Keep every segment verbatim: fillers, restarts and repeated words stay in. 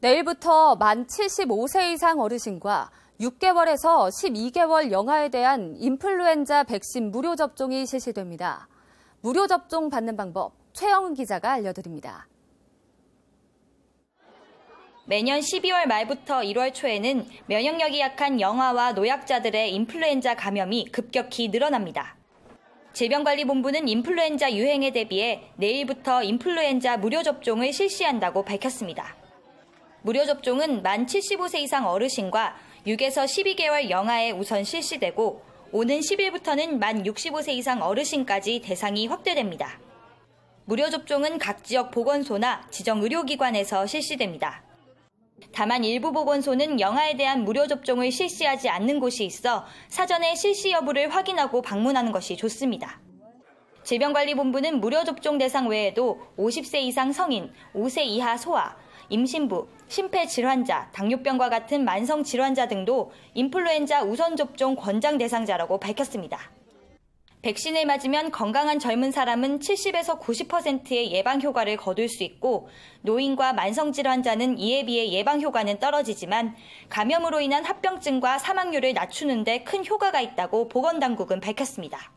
내일부터 만 칠십오 세 이상 어르신과 육 개월에서 십이 개월 영아에 대한 인플루엔자 백신 무료 접종이 실시됩니다. 무료 접종 받는 방법, 최영은 기자가 알려드립니다. 매년 십이월 말부터 일월 초에는 면역력이 약한 영아와 노약자들의 인플루엔자 감염이 급격히 늘어납니다. 질병관리본부는 인플루엔자 유행에 대비해 내일부터 인플루엔자 무료 접종을 실시한다고 밝혔습니다. 무료 접종은 만 칠십오 세 이상 어르신과 육에서 십이 개월 영아에 우선 실시되고 오는 십일부터는 만 육십오 세 이상 어르신까지 대상이 확대됩니다. 무료 접종은 각 지역 보건소나 지정 의료기관에서 실시됩니다. 다만 일부 보건소는 영아에 대한 무료 접종을 실시하지 않는 곳이 있어 사전에 실시 여부를 확인하고 방문하는 것이 좋습니다. 질병관리본부는 무료 접종 대상 외에도 오십 세 이상 성인, 오 세 이하 소아, 임신부, 심폐질환자, 당뇨병과 같은 만성질환자 등도 인플루엔자 우선 접종 권장 대상자라고 밝혔습니다. 백신을 맞으면 건강한 젊은 사람은 칠십에서 구십 퍼센트의 예방 효과를 거둘 수 있고 노인과 만성질환자는 이에 비해 예방 효과는 떨어지지만 감염으로 인한 합병증과 사망률을 낮추는 데 큰 효과가 있다고 보건당국은 밝혔습니다.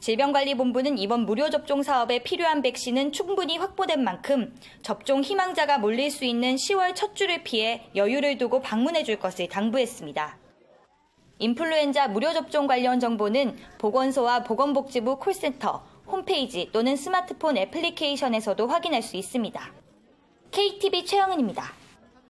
질병관리본부는 이번 무료 접종 사업에 필요한 백신은 충분히 확보된 만큼 접종 희망자가 몰릴 수 있는 시월 첫 주를 피해 여유를 두고 방문해 줄 것을 당부했습니다. 인플루엔자 무료 접종 관련 정보는 보건소와 보건복지부 콜센터, 홈페이지 또는 스마트폰 애플리케이션에서도 확인할 수 있습니다. 케이티비 최영은입니다.